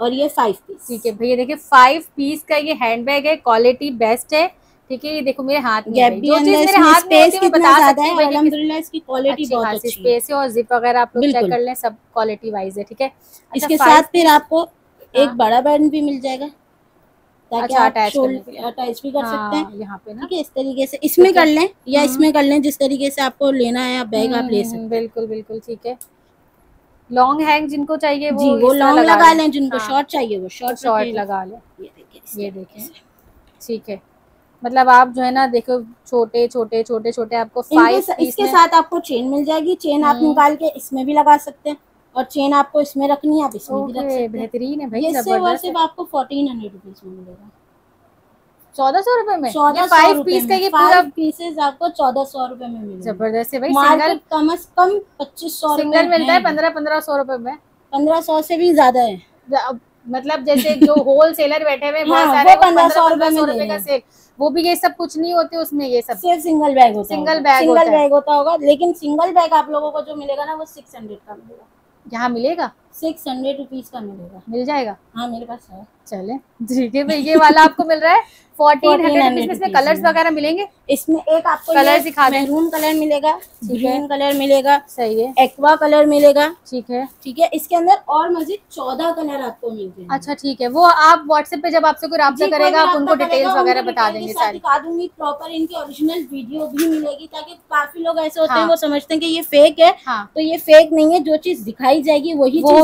और ये 5 पीस। ठीक है भैया, देखिए 5 पीस का ये हैंड बैग है, क्वालिटी बेस्ट है। ठीक है, ये देखो मेरे हाथ में गैप भी मेरे हाथ में बता सकते हैं अल्हम्दुलिल्लाह, इसकी क्वालिटी बहुत अच्छी स्पेस है और जिप वगैरह आप लोग चेक कर लें, सब क्वालिटी वाइज है। ठीक है, इसके साथ फिर आपको एक बड़ा बैंड भी मिल जाएगा ताकि आप अटैच भी कर सकते हैं यहाँ पे ना। ठीक है, इस तरीके से इसमें कर लें या इसमें कर लें, जिस तरीके से आपको लेना है आप बैग आप ले सकते हैं। बिल्कुल बिल्कुल ठीक है। लॉन्ग हैंग जिनको चाहिए वो लॉन्ग लगा लें, जिनको शॉर्ट चाहिए वो शॉर्ट लगा लें। ये देखें, ठीक है, मतलब आप जो है ना देखो छोटे छोटे छोटे छोटे आपको 5 इसके साथ आपको चेन मिल जाएगी। चेन आप निकाल के इसमें भी लगा सकते हैं और चेन आपको इसमें रखनी है आप इसमें भी रख सकते हैं। बेहतरीन है भाई, जबरदस्त। सिर्फ आपको 1400 रुपीज में मिलेगा, 1400 रुपए में 5 पीस का ये पूरा पीसेस आपको 1400 रुपए में मिलेगा। जबरदस्त है भाई, सिंगल कम से कम 2500 सिंगल मिलता है, 1500 रुपए में, 1500 से भी ज्यादा है। मतलब जैसे जो होल सेलर बैठे हुए बहुत सारे 1500 रुपए का सेल, वो भी ये सब कुछ नहीं होते उसमें, ये सब सिर्फ सिंगल बैग होता होगा। लेकिन सिंगल बैग आप लोगों को जो मिलेगा ना वो 600 का मिलेगा, यहाँ मिलेगा 600 रुपीज का मिलेगा, मिल जाएगा। हाँ मेरे पास है, चले ठीक है भाई। ये वाला आपको मिल रहा है 1400 रुपीज में। कलर्स वगैरह मिलेंगे इसमें, एक आपको कलर दिखा दें, मैरून कलर मिलेगा, ग्रीन कलर मिलेगा, सही है, एक्वा कलर मिलेगा। ठीक है ठीक है, इसके अंदर और मजीद 14 कलर आपको मिलते हैं। अच्छा ठीक है, वो आप व्हाट्सएप पे जब आपसे कोई राब्ता करेगा आप उनको डिटेल्स वगैरह बता देंगे, सारी दिखा दूंगी प्रॉपर। इनकी ओरिजिनल वीडियो भी मिलेगी ताकि काफी लोग ऐसे होते हैं वो समझते हैं कि ये फेक है, तो ये फेक नहीं है। जो चीज दिखाई जाएगी वही चीज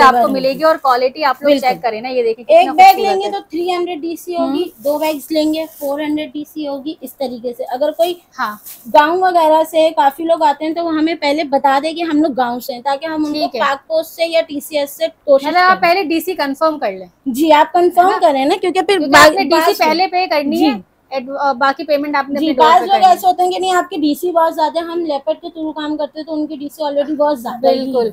आपको मिलेगी और क्वालिटी आप लोग चेक करें ना। ये देखिए, एक बैग लेंगे तो 300 डीसी होगी, 2 बैग्स लेंगे 400 डीसी होगी। इस तरीके से अगर कोई गांव वगैरह से काफी लोग आते हैं तो वो हमें पहले बता दे कि हम लोग गांव से हैं, ताकि हम उनको पाक पोस्ट से या टीसीएस से कोशिश करें। आप पहले डीसी कंफर्म कर लें। जी आप कंफर्म करें ना, क्योंकि फिर डीसी पहले पे करनी है, बाकी पेमेंट आपने जी। बास लोग ऐसे होते हैं कि नहीं आपकी डीसी बहुत ज्यादा, हम लेपर्ड के थ्रू काम करते तो उनकी डीसी ऑलरेडी बहुत ज्यादा। बिल्कुल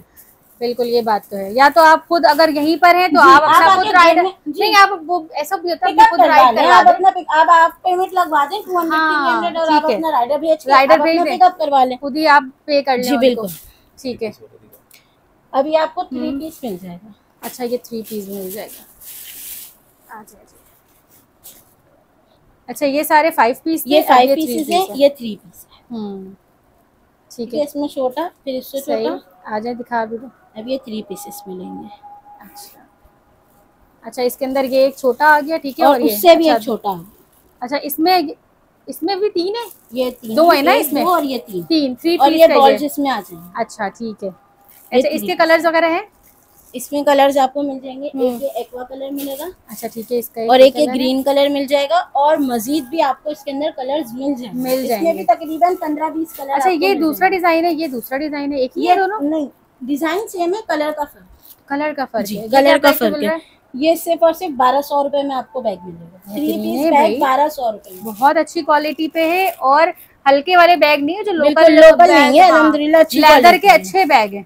बिल्कुल, ये बात तो है। या तो आप खुद अगर यहीं पर हैं तो आप अपना खुद राइड नहीं, आप वो ऐसा भी होता है आप खुद राइड करवा दें, आप पेमेंट लगवा दें 200-300 और आप अपना राइडर भेज दें, पिकअप करवा लें, खुद ही आप पे कर लें। बिल्कुल ठीक है, अभी आपको 3 पीस मिल जाएगा। अच्छा ये 3 पीस मिल जाएगा। अच्छा ये सारे 5 पीस, ये 5 पीसेस हैं, ये 3 पीस है। ठीक है, इसमें छोटा फिर इससे छोटा आ जाए, दिखा भी दो। अब ये 3 पीसेस मिलेंगे। अच्छा, इसके अंदर ये एक छोटा आ गया। ठीक है, और इससे भी एक छोटा। अच्छा इसमें भी 3 है, ये 2 है ना इसमें, और ये 3 और ये बॉल्स इसमें आ जाएंगे। अच्छा ठीक है। अच्छा इसके कलर्स वगैरह हैं, इसमें कलर्स आपको मिल जाएंगे, एक ये एक्वा कलर मिलेगा। अच्छा ठीक है, इसका और एक ये ग्रीन कलर मिल जाएगा और मजीद भी आपको इसके अंदर कलर्स मिल जाएंगे। इसमें भी तकरीबन 15-20 कलर। अच्छा ये दूसरा डिजाइन है, ये दूसरा डिजाइन है, एक ही है दोनों? नहीं, डिजाइन सेम है, कलर का फर्क है। ये सिर्फ और सिर्फ 1200 रुपए में आपको बैग मिलेगा, 3 पीस बैग 1200 रुपए, बहुत अच्छी क्वालिटी पे है और हल्के वाले बैग नहीं है, जो लोकल नहीं है अल्हम्दुलिल्लाह, लेदर के अच्छे बैग है।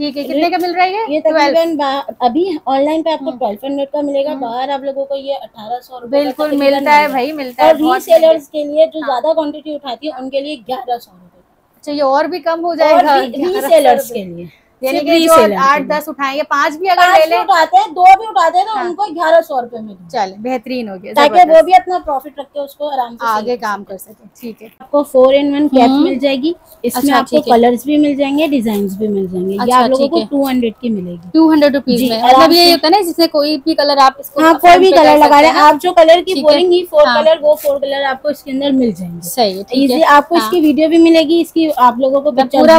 ठीक है, कितने का मिल रहा है ये? तकरीबन अभी ऑनलाइन पे आपको 1200 का मिलेगा, बाहर आप लोगों को ये 1800 रुपए बिल्कुल मिलता है भाई, मिलता है। और रीसेलर्स के लिए जो ज्यादा क्वांटिटी उठाती है उनके लिए 1100 रुपए। अच्छा ये और भी कम हो जाएगा रीसेलर्स के लिए, यानी कि जो 8-10 उठाएंगे, 5 भी अगर ले लें, उठाते हैं 2 भी उठाते हैं तो उनको 1100 रुपए में चले, बेहतरीन हो गया, ताकि वो भी अपना प्रॉफिट रख के उसको आराम से आगे काम कर सके। ठीक है, आपको 4 in 1 कैप मिल जाएगी, इसमें आपको कलर्स भी मिल जाएंगे, डिजाइन भी मिल जाएंगे। ये आप लोगों को 200 की मिलेगी, 200 रुपीज में। मतलब ये होता है ना, जिससे कोई भी कलर आप इसको कोई भी कलर लगा रहे हैं आप, जो कलर की बोलेंगी 4 कलर, वो 4 कलर आपको इसके अंदर मिल जाएंगे। सही है, आपको इसकी वीडियो भी मिलेगी, इसकी आप लोगों को पूरा तरीका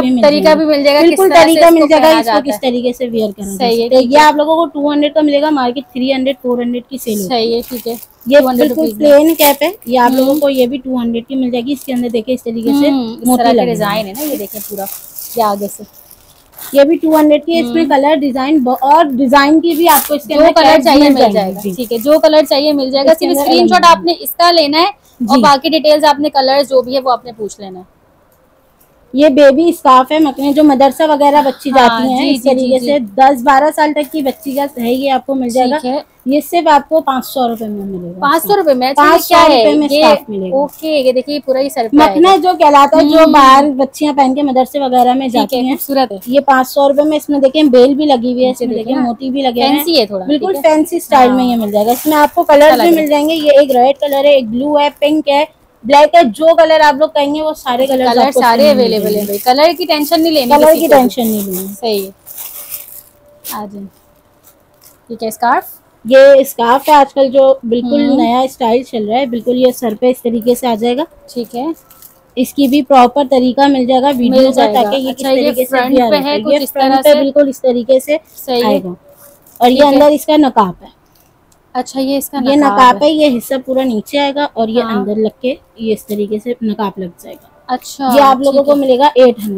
भी मिल जाएगा, बिल्कुल तरीका जगह इसको किस तरीके से वेयर करना। सही है, ये आप लोगों को 200 का मिलेगा, मार्केट 300-400 की सेल। सही है ठीक है, ये बिल्कुल प्लेन कैप है, ये आप लोगों को ये भी 200 की मिल जाएगी। इसके अंदर देखिए इस तरीके से मोती लगा डिजाइन है ना, ये देखिए पूरा ये आगे से, ये भी 200 की। इसमें कलर डिजाइन और डिजाइन की भी आपको इसके अंदर कलर चाहिए मिल जाएगा। ठीक है, जो कलर चाहिए मिल जाएगा, सिर्फ स्क्रीनशॉट आपने इसका लेना है और बाकी डिटेल्स आपने कलर जो भी है वो आपने पूछ लेना है। ये बेबी स्टाफ है मतलब जो मदरसा वगैरह बच्ची जाती हैं इस तरीके से 10-12 साल तक की बच्ची का है ये आपको मिल जाएगा। ये सिर्फ आपको 500 रुपए में मिलेगा। 500 रुपए में 500 रुपए में स्टाफ मिलेगा। ओके ये देखिए पूरा ही सर मखना जो कहलाता है जो बाहर बच्चियां पहन के मदरसे वगैरह में जाती हैं सूरत। ये 500 रुपए में इसमें देखें बेल भी लगी हुई है, इसमें देखें मोती भी लगे हैं, बिल्कुल फैंसी स्टाइल में ये मिल जाएगा। इसमें आपको कलर भी मिल जाएंगे, ये एक रेड कलर है, एक ब्लू है, पिंक है, ब्लैक है, जो कलर आप लोग कहेंगे वो सारे कलर सारे अवेलेबल है। कलर की टेंशन नहीं लेनी, कलर की टेंशन नहीं लेनी। सही है। आ जाए ठीक है। स्कार्फ ये स्कार्फ है आजकल जो बिल्कुल नया स्टाइल चल रहा है, बिल्कुल ये सर पे इस तरीके से आ जाएगा। ठीक है इसकी भी प्रॉपर तरीका मिल जाएगा वीडियो का, ताकि ये किस तरीके से फ्रंट पे बिल्कुल इस तरीके से आएगा। और ये अंदर इसका नकाब है। अच्छा ये इसका ये नकाब है, ये हिस्सा पूरा नीचे आएगा और ये अंदर लग के ये इस तरीके से नकाब लग जाएगा। अच्छा ये आप लोगों को मिलेगा 800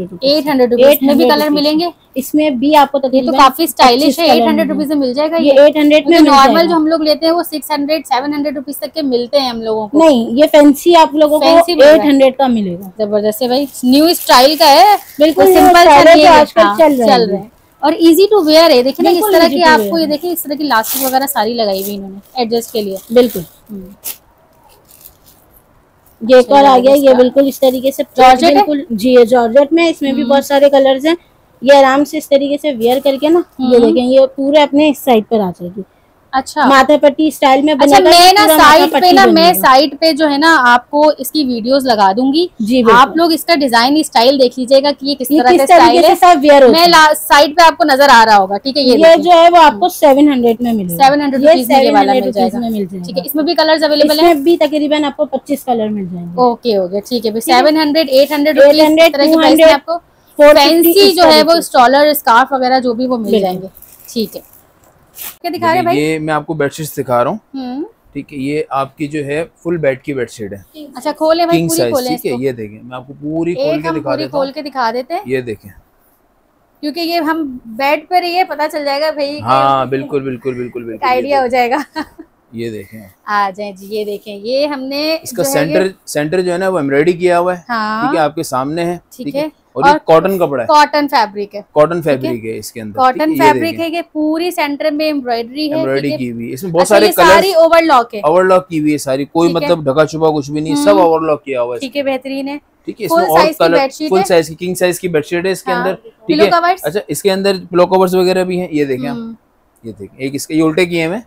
रुपीज। में भी कलर मिलेंगे इसमें भी आपको, तो काफी स्टाइलिश है। 800 रुपीज में मिल जाएगा। ये 800 में नॉर्मल जो हम लोग लेते हैं वो 600-700 रुपीज तक के मिलते हैं हम लोगों को। नहीं ये फैंसी आप लोगों को 800 का मिलेगा। जबरदस्त है भाई, न्यू स्टाइल का है, बिल्कुल सिंपल आजकल चल रहा है और इजी टू वेयर है। देखिए ना इस तरह की आपको ये देखिए इस तरह की लास्टिक वगैरह सारी लगाई हुई इन्होंने एडजस्ट के लिए, बिल्कुल। ये कलर आ गया, ये बिल्कुल इस तरीके से जॉर्जेट, बिल्कुल जी ये जॉर्जेट में इसमें भी बहुत सारे कलर्स हैं। ये आराम से इस तरीके से वेयर करके ना ये देखें ये पूरे अपने इस साइड पर आ जाएगी। अच्छा माथे पट्टी स्टाइल में बनेगा। मैं साइट पे जो है ना आपको इसकी वीडियोस लगा दूंगी, आप लोग इसका डिजाइन स्टाइल देख लीजिएगा कि ये किस तरह का स्टाइल है। मैं साइट पे आपको नजर आ रहा होगा। ठीक है ये जो है वो आपको 700 में मिलेगा। 700 में मिल जाएगा। ठीक है इसमें भी कलर्स अवेलेबल है, भी तकरीबन आपको 25 कलर मिल जाएंगे। ओके हो गया ठीक है। 700, 800 आपको फैंसी जो है वो स्टॉलर स्कार्फ वगैरह जो भी वो मिल जाएंगे। ठीक है क्या दिखा रहे हैं भाई? ये मैं आपको बेडशीट दिखा रहा हूँ। ठीक है ये आपकी जो है फुल बेड की बेडशीट है। अच्छा खोले भाई पूरी खोले। ठीक है ये देखें मैं आपको पूरी खोल के दिखा देते हैं। ये देखें क्योंकि ये हम बेड पर ही है, पता चल जाएगा भाई। हाँ बिल्कुल बिल्कुल बिल्कुल बिल्कुल आइडिया हो जाएगा। ये देखें आ जाए जी ये देखें ये हमने इसका सेंटर जो है ना वो एम्ब्रॉयडरी किया हुआ है। ठीक है आपके सामने है। ठीक है और कॉटन कपड़ा है, कॉटन फैब्रिक है, कॉटन फैब्रिक है इसके अंदर। कॉटन फैब्रिक है ये पूरी सेंटर में एम्ब्रॉयडरी है, एम्ब्रॉयडरी की हुई इसमें बहुत सारे कलर, सारी ओवरलॉक है, ओवरलॉक की हुई है सारी, कोई मतलब ढका छुपा कुछ भी नहीं, सब ओवरलॉक किया हुआ है। ठीक है बेहतरीन है। ठीक है इसमें और कलर फुल साइज की किंग साइज की बेडशीट है इसके अंदर। ठीक है अच्छा इसके अंदर पिलो कवर्स वगैरह भी है। ये देखें आप ये देखें एक इसके उल्टे किए हैं,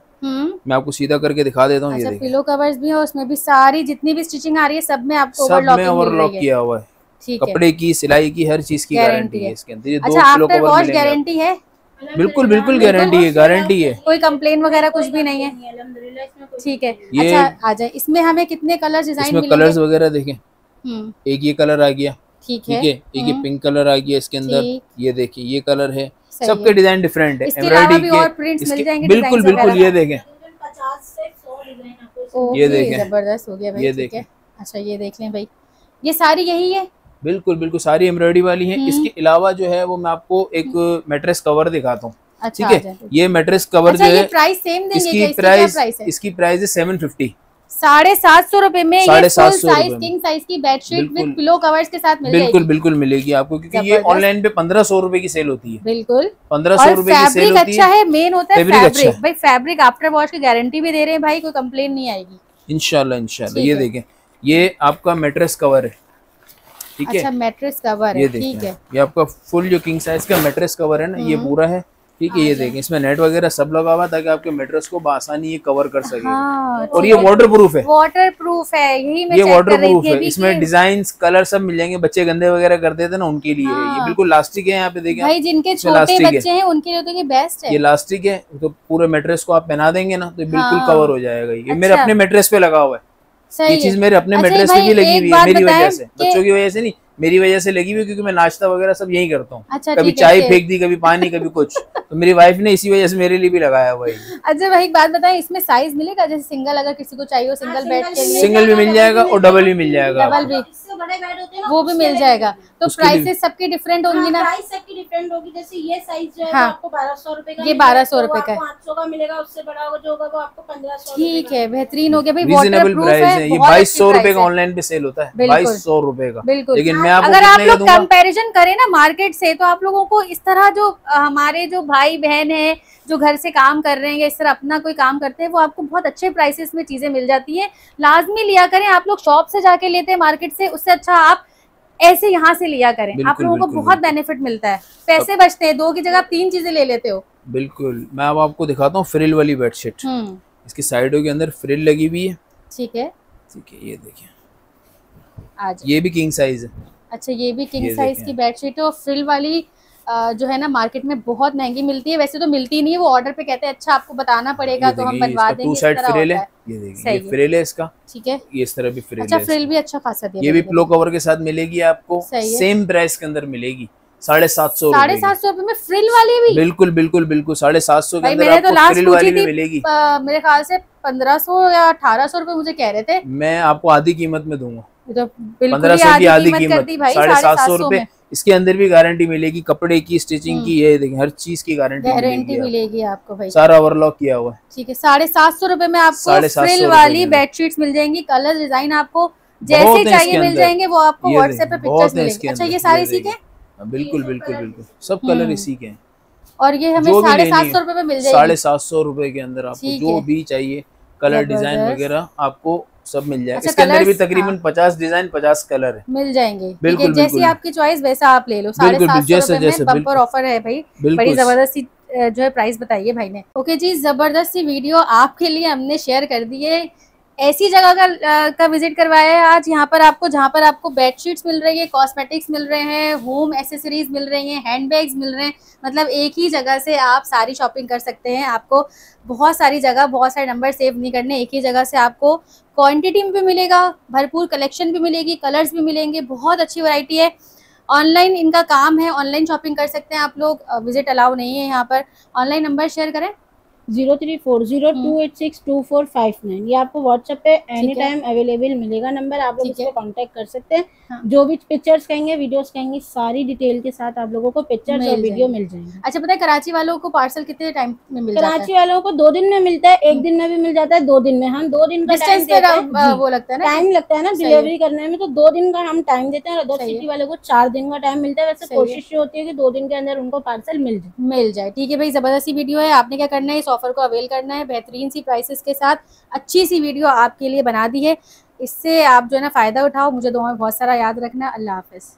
मैं आपको सीधा करके दिखा देता हूँ। ये पिलो कवर्स भी है, उसमें भी सारी जितनी भी स्टिचिंग आ रही है सब में आपको ओवरलॉक किया हुआ है। कपड़े की सिलाई की हर चीज की गारंटी है इसके अंदर। ये दो आफ्टर वॉश गारंटी है, बिल्कुल बिल्कुल गारंटी है, गारंटी है, कोई कंप्लेन वगैरह कुछ भी नहीं है। ठीक है अच्छा आ जाए इसमें हमें कितने कलर डिजाइन मिलेंगे? कलर्स वगैरह देखें, एक ये कलर आ गया। ठीक है एक ये पिंक कलर आ गया इसके अंदर। ये देखिए ये कलर है, सबके डिजाइन डिफरेंट है, एम्ब्रॉयडरी के बिल्कुल बिल्कुल। ये देखें 50 से 100 डिजाइन आपको। ये देखें जबरदस्त हो गया भाई। ये देखें अच्छा ये देख लें भाई ये सारी यही है, बिल्कुल बिल्कुल सारी एम्ब्रॉयडरी वाली है। इसके अलावा जो है वो मैं आपको एक मैट्रेस कवर दिखाता हूँ। ठीक है ये मैट्रेस कवर जो है प्राइस सेम देंगे, इसकी प्राइस है 750। 750 रुपए में ये फुल साइज किंग साइज की बेडशीट विद पिलो कवर्स के साथ मिल जाएगी। बिल्कुल बिल्कुल मिलेगी आपको, क्योंकि ये ऑनलाइन पे 1500 रुपए की सेल होती है। बिल्कुल 1500 रुपए की सेल होती है। अच्छा है मेन होता है फैब्रिक भाई, फैब्रिक आफ्टर वॉश की गारंटी भी दे रहे हैं भाई, कोई कंप्लेन नहीं आएगी इंशाल्लाह इंशाल्लाह। ये देखें ये आपका मैट्रेस कवर है। ठीक है अच्छा मैट्रेस कवर है। ठीक है ये आपका फुल जो किंग साइज का मैट्रेस कवर है ना ये पूरा है। ठीक है ये देखें इसमें नेट वगैरह सब लगा हुआ, ताकि आपके मैट्रेस को आसानी ये कवर कर सके। हाँ, और ये वाटर प्रूफ है, वाटर प्रूफ है, यही मैं ये वाटर प्रूफ है। इसमें डिजाइन कलर सब मिल जाएंगे, बच्चे गंदे वगैरह कर देते ना उनके लिए। ये बिल्कुल लास्टिक है, यहाँ पे देखें भाई जिनके छोटे बच्चे हैं उनके लिए बेस्ट है। ये लास्टिक है तो पूरे मैट्रेस को आप पहना देंगे ना तो बिल्कुल कवर हो जाएगा। ये मेरे अपने मैट्रेस पे लगा हुआ है, ये चीज मेरे अपने मैट्रेस पे भी लगी हुई है, मेरी वजह से, बच्चों की वजह से नहीं, मेरी वजह से लगी हुई, क्योंकि मैं नाश्ता वगैरह सब यही करता हूँ। अच्छा, कभी चाय फेंक दी, कभी पानी, कभी कुछ तो मेरी वाइफ ने इसी वजह से मेरे लिए भी लगाया हुआ है। अच्छा भाई एक बात बताएं, इसमें साइज मिलेगा जैसे सिंगल अगर किसी को चाहिए हो सिंगल बेड के लिए? सिंगल भी मिल जाएगा और डबल भी मिल जाएगा, डबल भी बड़े बेड होते हैं वो भी मिल जाएगा। तो प्राइसेस सबकी डिफरेंट होंगी ना? प्राइस सबकी डिफरेंट होगी, जैसे ये साइज जो है आपको 1200 रुपए का, ये 1200 रुपए का, 500 का मिलेगा, उससे बड़ा जो होगा वो आपको 1500। ठीक है, बेहतरीन हो गया भाई, वाटरप्रूफ है। ये 2200 रुपए का ऑनलाइन पे सेल होता है, 2200 रुपए का। बिल्कुल, लेकिन मैं अगर आप लोग कंपेरिजन करें ना मार्केट से, तो आप लोगों को इस तरह जो हमारे जो भाई बहन है जो घर से काम कर रहे हैं या इस तरह अपना कोई काम करते हैं, वो आपको बहुत अच्छे प्राइसेस में चीजें मिल जाती है। लाजमी लिया करें, आप लोग शॉप से जाके लेते हैं मार्केट से, उससे अच्छा आप ऐसे यहाँ से लिया करें, आप लोगों को बहुत बेनिफिट मिलता है, पैसे बचते हैं, दो की जगह आप 3 चीजें ले लेते हो। बिल्कुल, मैं अब आपको दिखाता हूँ फ्रिल वाली बेडशीट, इसकी साइडों के अंदर फ्रिल लगी हुई है। ठीक है, ठीक है, ये देखिए, ये भी किंग साइज है। अच्छा, ये भी किंग साइज की बेडशीट है और फ्रिल वाली जो है ना मार्केट में बहुत महंगी मिलती है, वैसे तो मिलती नहीं है, वो ऑर्डर पे कहते हैं। अच्छा, आपको बताना पड़ेगा तो हम बनवा देंगे। टू साइड फ्रिल है, ये देखिए, ये फ्रिल है इसका। ठीक है, ये इस तरह भी फ्रिल है। अच्छा, फ्रिल भी अच्छा खासा दिया, ये भी पिलो कवर के साथ मिलेगी आपको, सेम प्राइस के अंदर मिलेगी, 750 में फ्रिल वाली भी। बिल्कुल बिल्कुल बिल्कुल, 750 के अंदर आपको फ्रिल वाली भी मिलेगी। मेरे ख्याल से 1500 या 1800 रुपए मुझे कह रहे थे, मैं आपको आधी कीमत में दूंगा, 1500 की आधी कीमत, 750 रुपए। इसके अंदर भी गारंटी मिलेगी, कपड़े की, स्टिचिंग की, ये देखिए हर चीज की गारंटी मिलेगी आपको भाई, सारा ओवरलॉक किया हुआ है। ठीक है, 750 रुपए में आपको फ्रिल वाली बेडशीट्स मिल जाएंगी, कलर डिजाइन आपको जैसे चाहिए मिल जाएंगे, वो आपको व्हाट्सएप पे पिक्चर्स मिलेंगे। अच्छा, ये सारे इसी के? बिल्कुल बिल्कुल बिल्कुल, सब कलर इसी के हैं। और ये हमें 750 रुपए में मिल जाएगी, 750 रुपए के अंदर आपको जो भी चाहिए, कलर डिजाइन वगैरह आपको सब मिल जाएगा। अच्छा, इसके अंदर भी तकरीबन 50 डिजाइन 50 कलर मिल जाएंगे। बिल्कुल, जैसी आपकी चॉइस वैसा आप ले लो। 750 रुपए में बम्पर ऑफर है भाई, बड़ी जबरदस्त जो है प्राइस बताइए भाई ने। ओके जी, जबरदस्त सी वीडियो आपके लिए हमने शेयर कर दी है, ऐसी जगह का विजिट करवाया है आज यहाँ पर आपको, जहाँ पर आपको बेडशीट्स मिल रही है, कॉस्मेटिक्स मिल रहे हैं, होम एसेसरीज मिल रही हैं, हैंडबैग्स मिल रहे हैं, मतलब एक ही जगह से आप सारी शॉपिंग कर सकते हैं। आपको बहुत सारी जगह, बहुत सारे नंबर सेव नहीं करने, एक ही जगह से आपको क्वांटिटी में भी मिलेगा, भरपूर कलेक्शन भी मिलेगी, कलर्स भी मिलेंगे, बहुत अच्छी वैरायटी है। ऑनलाइन इनका काम है, ऑनलाइन शॉपिंग कर सकते हैं आप लोग, विजिट अलाउ नहीं है यहाँ पर। ऑनलाइन नंबर शेयर करें, 0340286249, ये आपको व्हाट्सएप पे एनी टाइम अवेलेबल मिलेगा नंबर, आप लोग इसको कांटेक्ट कर सकते हैं। हाँ। जो भी पिक्चर्स कहेंगे, वीडियोस कहेंगे, सारी डिटेल के साथ आप लोगों को पिक्चर्स और वीडियो मिल जाएंगे। अच्छा, पता है कराची वालों को पार्सल कितने टाइम में मिल जाता है? कराची वालों को 2 दिन में मिलता है, 1 दिन में भी मिल जाता है, 2 दिन में। हम 2 दिन का टाइम लगता है ना डिलीवरी करने में, तो 2 दिन का हम टाइम देते हैं, और अदर सिटी वालों को 4 दिन का टाइम मिलता है। वैसे कोशिश ये होती है कि 2 दिन के अंदर उनको पार्सल मिल जाए। ठीक है भाई, जबरदस्त वीडियो है, आपने क्या करना है, ऑफर को अवेल करना है, बेहतरीन सी प्राइसेस के साथ अच्छी सी वीडियो आपके लिए बना दी है, इससे आप जो है ना फायदा उठाओ। मुझे दुआ में बहुत सारा याद रखना। अल्लाह हाफिज।